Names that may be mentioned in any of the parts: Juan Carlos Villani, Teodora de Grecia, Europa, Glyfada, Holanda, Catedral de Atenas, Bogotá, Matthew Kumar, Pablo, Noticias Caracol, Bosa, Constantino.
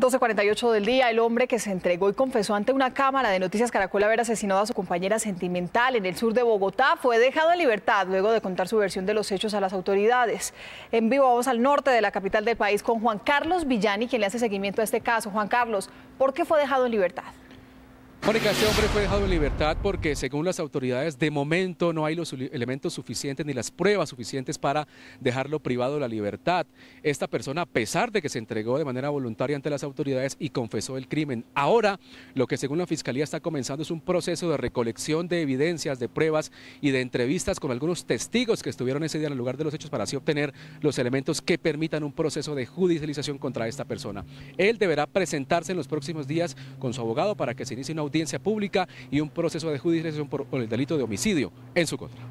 12:48 del día, el hombre que se entregó y confesó ante una cámara de Noticias Caracol haber asesinado a su compañera sentimental en el sur de Bogotá fue dejado en libertad luego de contar su versión de los hechos a las autoridades. En vivo vamos al norte de la capital del país con Juan Carlos Villani, quien le hace seguimiento a este caso. Juan Carlos, ¿por qué fue dejado en libertad? Mónica, este hombre fue dejado en libertad porque, según las autoridades, de momento no hay los elementos suficientes ni las pruebas suficientes para dejarlo privado de la libertad. Esta persona, a pesar de que se entregó de manera voluntaria ante las autoridades y confesó el crimen, ahora lo que según la Fiscalía está comenzando es un proceso de recolección de evidencias, de pruebas y de entrevistas con algunos testigos que estuvieron ese día en el lugar de los hechos para así obtener los elementos que permitan un proceso de judicialización contra esta persona. Él deberá presentarse en los próximos días con su abogado para que se inicie una audiencia pública y un proceso de judicialización por el delito de homicidio en su contra.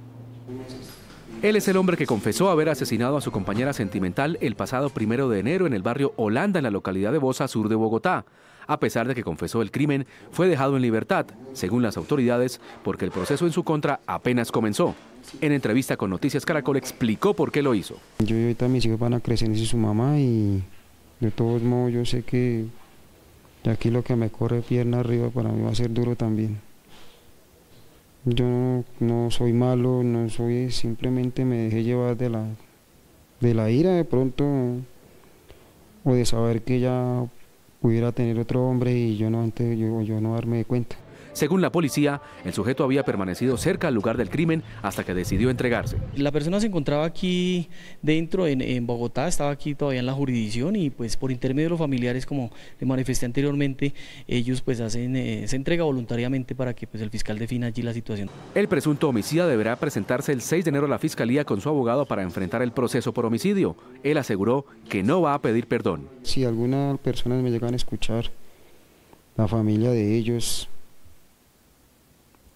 Él es el hombre que confesó haber asesinado a su compañera sentimental el pasado 1 de enero en el barrio Holanda, en la localidad de Bosa, sur de Bogotá. A pesar de que confesó el crimen, fue dejado en libertad, según las autoridades, porque el proceso en su contra apenas comenzó. En entrevista con Noticias Caracol explicó por qué lo hizo. Yo y ahorita mis hijos van a crecer sin su mamá y de todos modos yo sé que aquí lo que me corre pierna arriba para mí va a ser duro también. Yo no soy malo, no soy, simplemente me dejé llevar de la ira de pronto, o de saber que ya pudiera tener otro hombre y yo no darme cuenta. Según la policía, el sujeto había permanecido cerca al lugar del crimen hasta que decidió entregarse. La persona se encontraba aquí dentro, en Bogotá, estaba aquí todavía en la jurisdicción y pues por intermedio de los familiares, como le manifesté anteriormente, ellos pues se entrega voluntariamente para que pues el fiscal defina allí la situación. El presunto homicida deberá presentarse el 6 de enero a la fiscalía con su abogado para enfrentar el proceso por homicidio. Él aseguró que no va a pedir perdón. Si algunas personas me llegan a escuchar, la familia de ellos,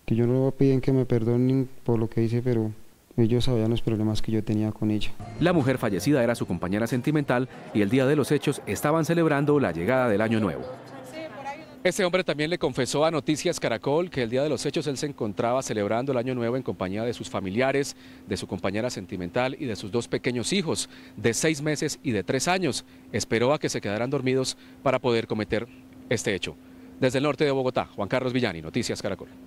que yo no piden que me perdonen por lo que hice, pero ellos sabían los problemas que yo tenía con ella. La mujer fallecida era su compañera sentimental y el día de los hechos estaban celebrando la llegada del Año Nuevo. Este hombre también le confesó a Noticias Caracol que el día de los hechos él se encontraba celebrando el Año Nuevo en compañía de sus familiares, de su compañera sentimental y de sus 2 pequeños hijos de 6 meses y de 3 años. Esperó a que se quedaran dormidos para poder cometer este hecho. Desde el norte de Bogotá, Juan Carlos Villani, Noticias Caracol.